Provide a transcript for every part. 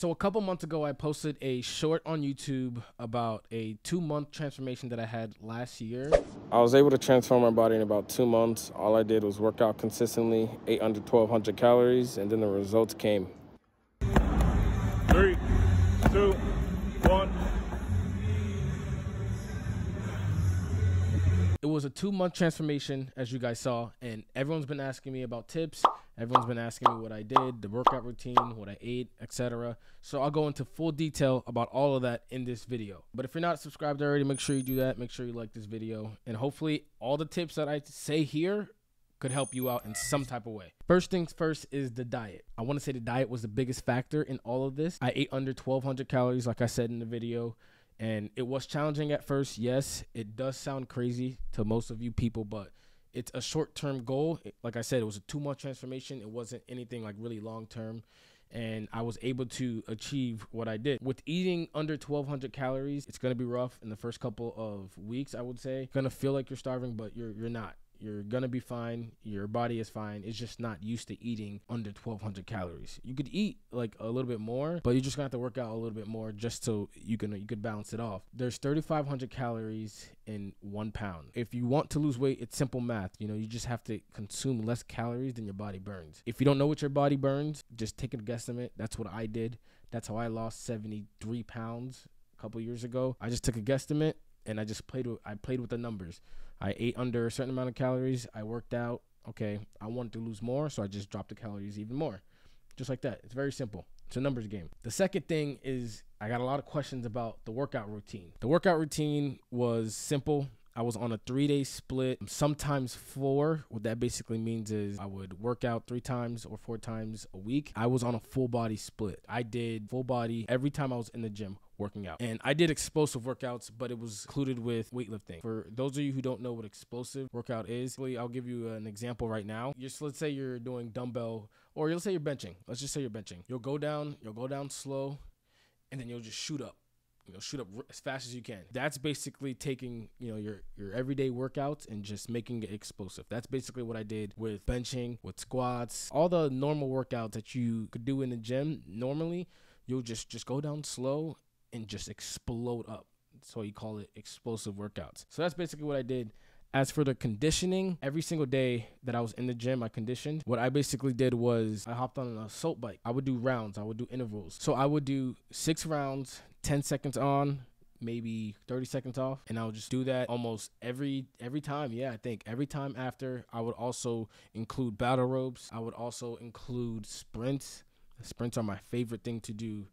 So a couple months ago, I posted a short on YouTube about a 2-month transformation that I had last year. I was able to transform my body in about 2 months. All I did was work out consistently, ate under 1,200 calories, and then the results came. 3, 2, 1. It was a 2-month transformation, as you guys saw, and everyone's been asking me about tips. Everyone's been asking me what I did, the workout routine, what I ate, etc. So I'll go into full detail about all of that in this video. But if you're not subscribed already, make sure you do that. Make sure you like this video. And hopefully all the tips that I say here could help you out in some type of way. First things first is the diet. I want to say the diet was the biggest factor in all of this. I ate under 1,200 calories, like I said in the video. And it was challenging at first. Yes, it does sound crazy to most of you people, but it's a short-term goal. Like I said, it was a 2-month transformation. It wasn't anything like really long-term. And I was able to achieve what I did. With eating under 1,200 calories, it's going to be rough in the first couple of weeks, I would say. It's going to feel like you're starving, but you're not. You're going to be fine. Your body is fine. It's just not used to eating under 1,200 calories. You could eat like a little bit more, but you're just going to have to work out a little bit more just so you could balance it off. There's 3,500 calories in 1 pound. If you want to lose weight, it's simple math. You know, you just have to consume less calories than your body burns. If you don't know what your body burns, just take a guesstimate. That's what I did. That's how I lost 73 pounds a couple years ago. I just took a guesstimate and I just played with the numbers. I ate under a certain amount of calories. I worked out. Okay, I wanted to lose more, so I just dropped the calories even more. Just like that. It's very simple. It's a numbers game. The second thing is I got a lot of questions about the workout routine. The workout routine was simple. I was on a 3-day split, sometimes 4. What that basically means is I would work out 3 times or 4 times a week. I was on a full body split. I did full body every time I was in the gym working out. And I did explosive workouts, but it was included with weightlifting. For those of you who don't know what explosive workout is, I'll give you an example right now. Let's say you're doing dumbbell, or let's say you're benching. Let's just say you're benching. You'll go down slow, and then you'll just shoot up. You know, shoot up as fast as you can. That's basically taking, you know, your everyday workouts and just making it explosive. That's basically what I did with benching, with squats, all the normal workouts that you could do in the gym. Normally, you'll just go down slow and just explode up. So you call it explosive workouts. So that's basically what I did. As for the conditioning, every single day that I was in the gym, I conditioned. What I basically did was I hopped on an assault bike. I would do rounds. I would do intervals. So I would do 6 rounds, 10 seconds on, maybe 30 seconds off. And I would just do that almost every time. Yeah, I think every time after. I would also include battle ropes. I would also include sprints. Sprints are my favorite thing to do.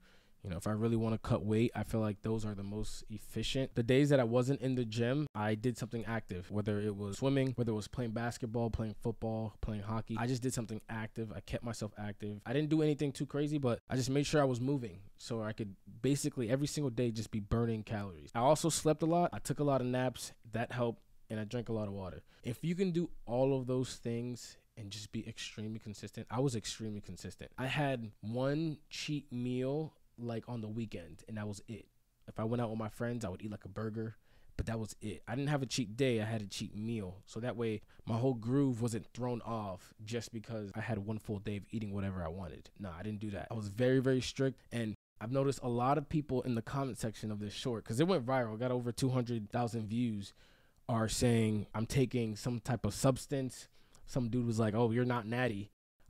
You know, if I really want to cut weight, I feel like those are the most efficient. The days that I wasn't in the gym, I did something active, whether it was swimming, whether it was playing basketball, playing football, playing hockey. I just did something active. I kept myself active. I didn't do anything too crazy, but I just made sure I was moving so I could basically every single day just be burning calories. I also slept a lot. I took a lot of naps. That helped. And I drank a lot of water. If you can do all of those things and just be extremely consistent, I was extremely consistent. I had 1 cheat meal like on the weekend, and that was it. If I went out with my friends, I would eat like a burger, but that was it. I didn't have a cheat day. I had a cheat meal, so that way my whole groove wasn't thrown off just because I had 1 full day of eating whatever I wanted. No, I didn't do that. I was very, very strict, and I've noticed a lot of people in the comment section of this short, because it went viral, got over 200,000 views, are saying I'm taking some type of substance. Some dude was like, oh, you're not natty.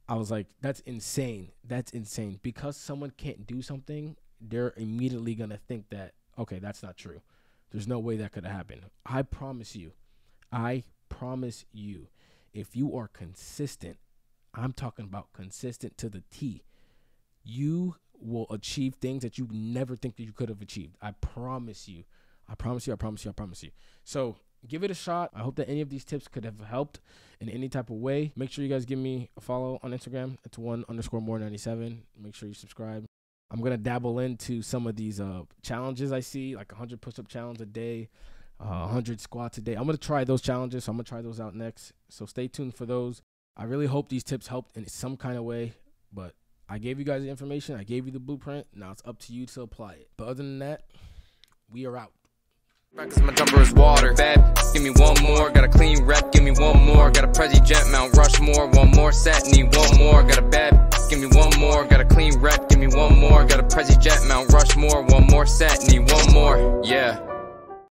I was like, that's insane. That's insane. Because someone can't do something, they're immediately going to think that, okay, that's not true. There's no way that could happen. I promise you. I promise you. If you are consistent, I'm talking about consistent to the T, you will achieve things that you never think that you could have achieved. I promise you. I promise you. I promise you. I promise you. So give it a shot. I hope that any of these tips could have helped in any type of way. Make sure you guys give me a follow on Instagram. It's 1_more97. Make sure you subscribe. I'm going to dabble into some of these challenges I see, like 100 push-up challenge a day, 100 squats a day. I'm going to try those challenges, so I'm going to try those out next. So stay tuned for those. I really hope these tips helped in some kind of way, but I gave you guys the information. I gave you the blueprint. Now it's up to you to apply it. But other than that, we are out. Cause my jumper is water. Bad, give me 1 more. Got a clean rep, give me 1 more. Got a Prezi Jet, Mount Rushmore. 1 more set, need 1 more. Got a bad, give me 1 more. Got a clean rep, give me give me one more. Got a Prezi jet, Mount Rushmore, one more set, need one more, yeah.